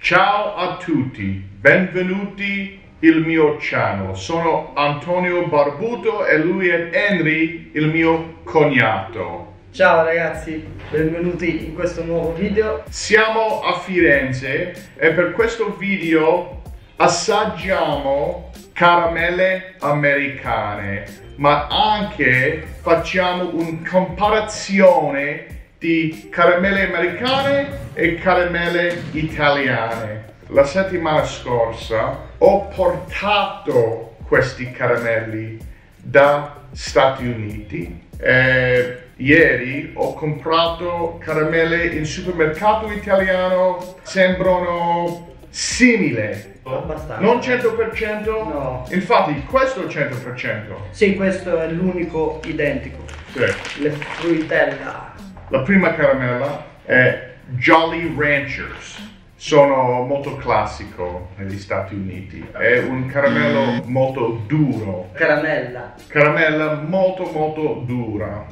Ciao a tutti, benvenuti al mio canale. Sono Antonio Barbuto e lui è Henry, il mio cognato. Ciao ragazzi, benvenuti in questo nuovo video. Siamo a Firenze e per questo video assaggiamo caramelle americane, ma anche facciamo una comparazione di caramelle americane e caramelle italiane. La settimana scorsa ho portato questi caramelli da Stati Uniti e ieri ho comprato caramelle in supermercato italiano. Sembrano simili, abbastanza. Non 100%? No. Infatti questo è 100%. Sì, questo è l'unico identico. Sì. Le Fruttella. La prima caramella è Jolly Ranchers, sono molto classico negli Stati Uniti, è un caramello molto duro. Caramella molto dura.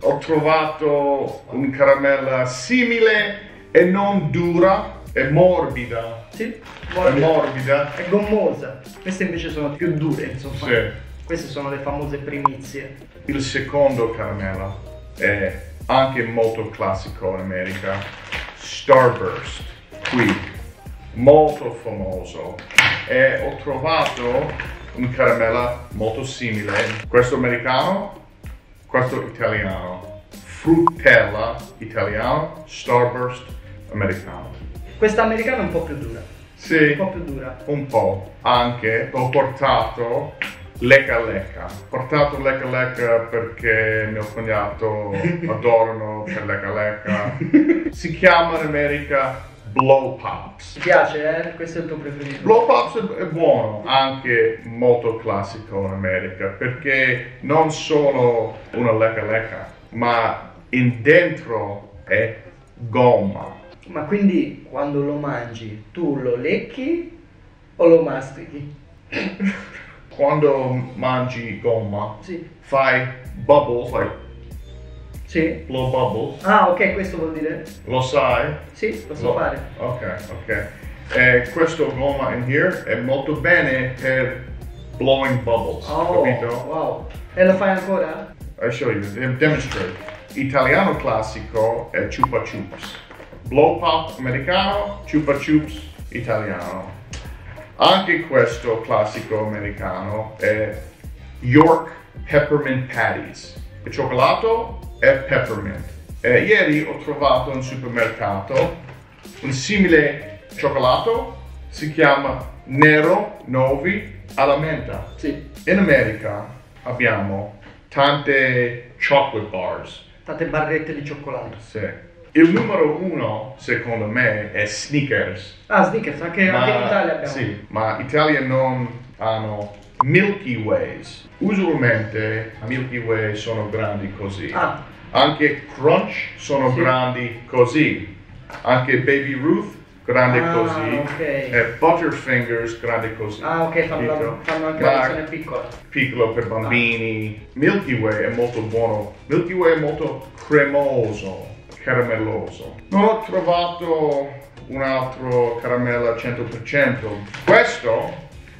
Ho trovato un caramella simile e non dura, è morbida. Sì, morbida. È morbida. È gommosa. Queste invece sono più dure, insomma. Sì. Queste sono le famose primizie. Il secondo caramella è anche molto classico in America, Starburst, qui, molto famoso, e ho trovato un caramella molto simile, questo americano, questo italiano, Fruttella italiano, Starburst americano. Questa americana è un po' più dura. Sì, un po' più dura. Un po'. Anche ho portato Lecca Lecca perché mio cognato adorano per Lecca Lecca. Si chiama in America Blow Pops. Ti piace, eh? Questo è il tuo preferito? Blow Pops è buono, anche molto classico in America, perché non solo una Lecca Lecca, ma in dentro è gomma. Ma quindi quando lo mangi, tu lo lecchi o lo mastichi? Quando mangi gomma, sì, fai bubbles, like, sì, blow bubbles. Ah, ok, questo vuol dire? Lo sai? Sì, lo so fare. Ok, ok. E questo gomma in here è molto bene per blowing bubbles, oh, capito? Wow. E lo fai ancora? I show you, demonstrate. Italiano classico è Chupa Chups. Blow Pop americano, Chupa Chups italiano. Anche questo classico americano è York Peppermint Patties, il cioccolato è peppermint. E ieri ho trovato in supermercato un simile cioccolato, si chiama Nero Novi alla menta. Sì. In America abbiamo tante chocolate bars. Tante barrette di cioccolato. Sì. Il numero uno, secondo me, è Snickers. Ah, Snickers, anche in Italia abbiamo. Sì, ma in Italia non hanno Milky Ways. Usualmente Milky Way sono grandi così. Ah. Anche Crunch sono, sì, grandi così. Anche Baby Ruth, grande, ah, così. Okay. E Butterfingers, grande così. Ah, ok, fanno anche la versione piccola. Piccolo per bambini. Ah. Milky Way è molto buono. Milky Way è molto cremoso. Caramelloso. Non ho trovato un altro caramello al 100%. Questo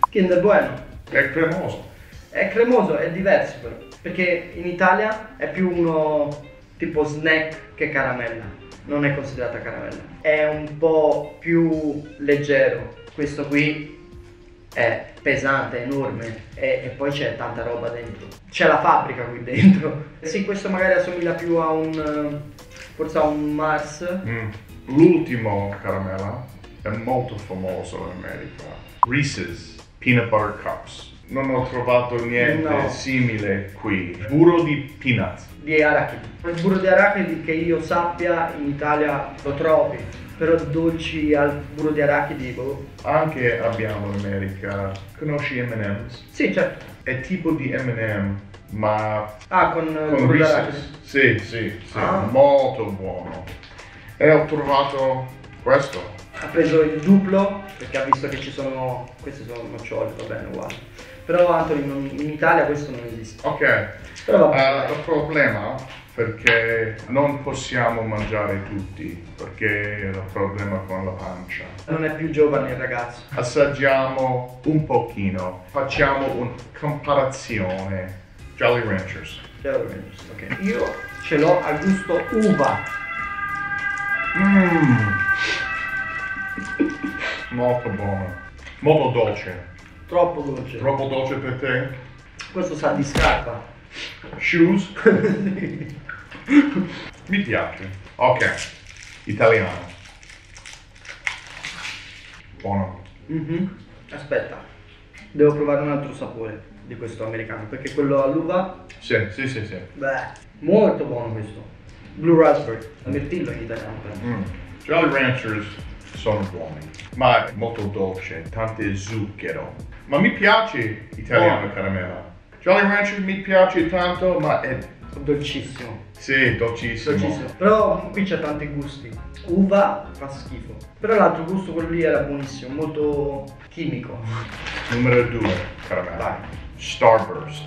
Kinder Bueno è cremoso. È cremoso, è diverso però, perché in Italia è più uno tipo snack che caramella. Non è considerata caramella. È un po' più leggero. Questo qui è pesante, enorme, e poi c'è tanta roba dentro. C'è la fabbrica qui dentro. Sì, questo magari assomiglia più a un, forse a un Mars. Mm. L'ultimo caramella è molto famoso in America, Reese's Peanut Butter Cups. Non ho trovato niente, no, simile qui. Burro di peanuts. Di arachidi. Il burro di arachidi che io sappia in Italia lo trovi, però dolci al burro di arachidi. Anche abbiamo in America. Conosci M&M's? Sì, certo. È tipo di M&M. Ma con Reese's, sì, ah, molto buono. E ho trovato questo. Ha preso il Duplo perché ha visto che ci sono, queste sono nocciole, va bene, uguale. Però Anthony, in Italia questo non esiste. Ok, però il problema perché non possiamo mangiare tutti, perché era un problema con la pancia. Non è più giovane il ragazzo. Assaggiamo un pochino, facciamo una comparazione. Jolly Ranchers. Jolly Ranchers, ok. Io ce l'ho al gusto uva. Molto buono. Molto dolce. Troppo dolce. Troppo dolce per te? Questo sa di scarpa. Shoes? Mi piace. Ok. Italiano. Buono. Aspetta. Devo provare un altro sapore di questo americano, perché quello all'uva sì. Beh, molto buono questo. Blue raspberry, la mirtillo in italiano. Jolly Ranchers sono buoni, ma è molto dolce, tante zucchero. Ma mi piace italiano caramella. Jolly Ranchers mi piace tanto, ma è dolcissimo. Sì, dolcissimo. Però qui c'è tanti gusti. Uva fa schifo. Però l'altro gusto, quello lì, era buonissimo, molto chimico. Numero 2, caramella. Vai. Starburst.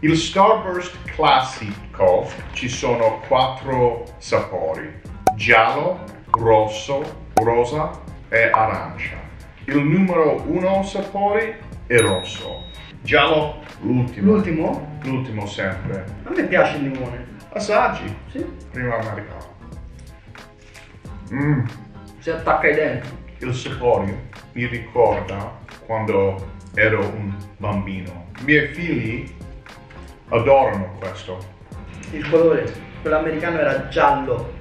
Il Starburst classico ci sono 4 sapori: giallo, rosso, rosa e arancia. Il numero 1 sapore è rosso. Giallo l'ultimo. L'ultimo? L'ultimo sempre. A me piace il limone. Assaggi? Sì. Prima americano. Si attacca ai denti. Il sapore mi ricorda quando ero un bambino. I miei figli adorano questo. Il colore, quello americano era giallo,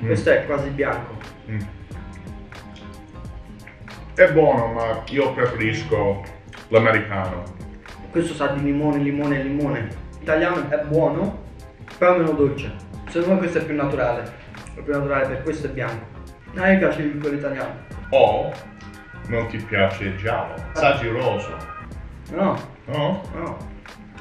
questo è quasi bianco. È buono, ma io preferisco l'americano. Questo sa di limone. L'italiano è buono, però meno dolce. Secondo me questo è più naturale. È più naturale, per questo è bianco. A me piace il colore italiano. Non ti piace il giallo? Assaggi rosso. No.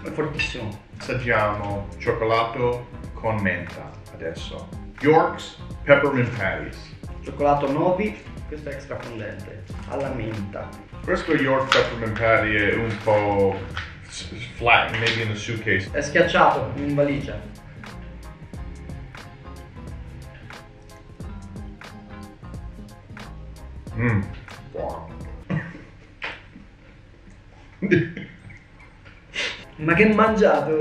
È fortissimo. Assaggiamo cioccolato con menta adesso. York Peppermint Patties. Cioccolato Novi, questo è extra fondente, alla menta. Questo York Peppermint Patty è un po' flat, maybe in a suitcase. È schiacciato in valigia. Buono. Ma che mangiato!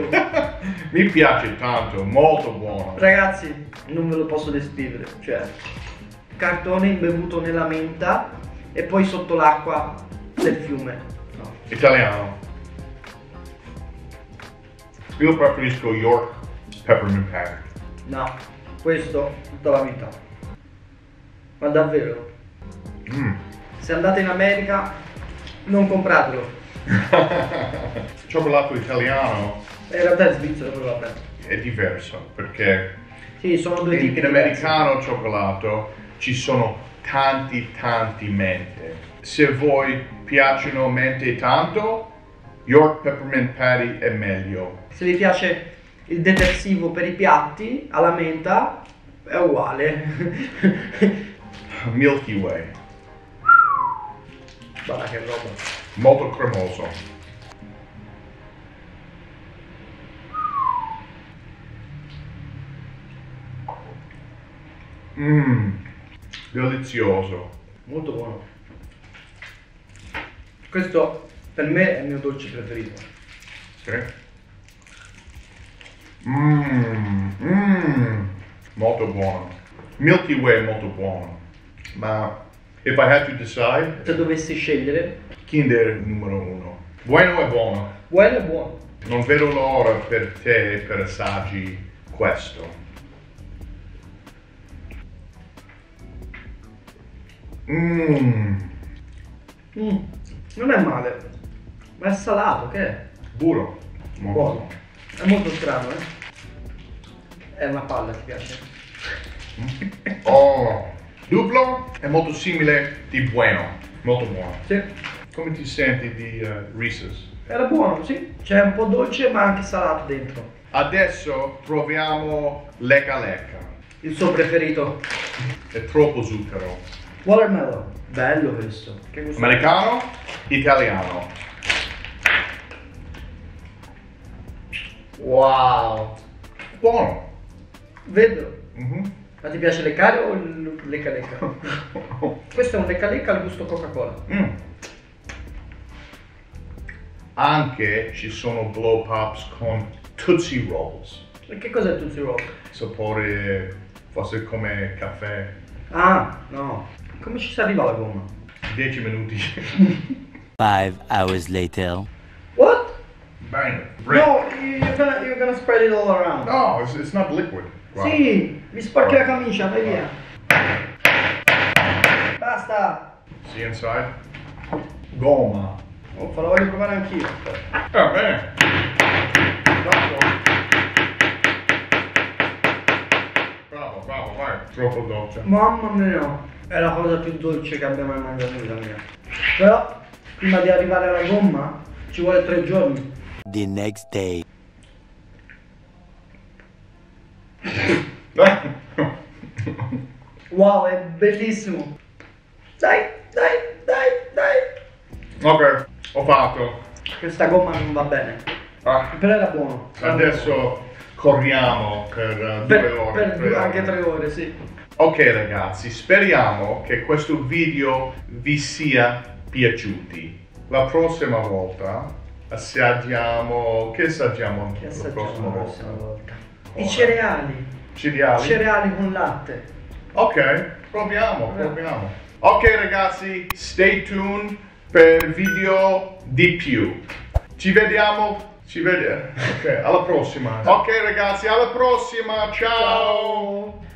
Mi piace tanto, molto buono. Ragazzi, non ve lo posso descrivere, cioè cartone imbevuto nella menta e poi sotto l'acqua del fiume. No. Italiano. Io preferisco York Peppermint Patty. No, questo tutta la vita. Ma davvero? Se andate in America, non compratelo. Cioccolato italiano. In realtà è svizzero, però vabbè. È diverso perché sì, sono due tipi. In americano cioccolato ci sono tanti mente. Se voi piacciono mente tanto, York Peppermint Patty è meglio. Se vi piace il detersivo per i piatti alla menta, è uguale. Milky Way. Guarda che roba. Molto cremoso. Delizioso. Molto buono. Questo per me è il mio dolce preferito. Sì. Molto buono. Milky Way è molto buono. Ma if I had to decide, se dovessi scegliere, Kinder numero 1. Bueno è buono. Bueno è buono. Non vedo l'ora per te per assaggi questo. Non è male, ma è salato, che è? Burro. Buono. È molto strano, eh? È una palla, ti piace? Duplo è molto simile di Bueno, molto buono. Sì. Come ti senti di Reese's? Era buono, sì. C'è un po' dolce ma anche salato dentro. Adesso proviamo lecca. Il suo preferito. È troppo zucchero. Watermelon. Bello questo. Che gusto. Americano, italiano. Wow. Buono. Vedo. Ma ti piace leccare o lecca-lecca? Questo è un lecca-lecca al gusto Coca-Cola. Anche ci sono Blow Pops con Tootsie Rolls. E che cos'è Tootsie Roll? Sapore forse come caffè. Ah, no. Come ci si arriva alla gomma? 10 minuti. 5 hours later. What? Bang. Break. No, you're gonna spread it all around. No, it's not liquid. Wow. Sì, mi sporchi la camicia, vai via. Basta. See inside? Gomma. Oh, lo voglio provare anch'io. Va bene. Bravo, bravo, vai. Troppo dolce. Mamma mia. È la cosa più dolce che abbiamo mai mangiato in vita mia. Però, prima di arrivare alla gomma, ci vuole 3 giorni. The next day. Wow, è bellissimo. Dai, dai, dai, dai. Ok, ho fatto. Questa gomma non va bene. Però era buono. Adesso corriamo per 2 ore. Per 3 ore. Anche 3 ore, sì. Ok ragazzi, speriamo che questo video vi sia piaciuti. La prossima volta assaggiamo... Che assaggiamo? Che assaggiamo la prossima volta? I cereali. Cereali? Cereali con latte. Ok, proviamo, proviamo. Ok ragazzi, stay tuned per video di più. Ci vediamo. Ci vediamo. Ok, alla prossima. Ok ragazzi, alla prossima. Ciao. Ciao.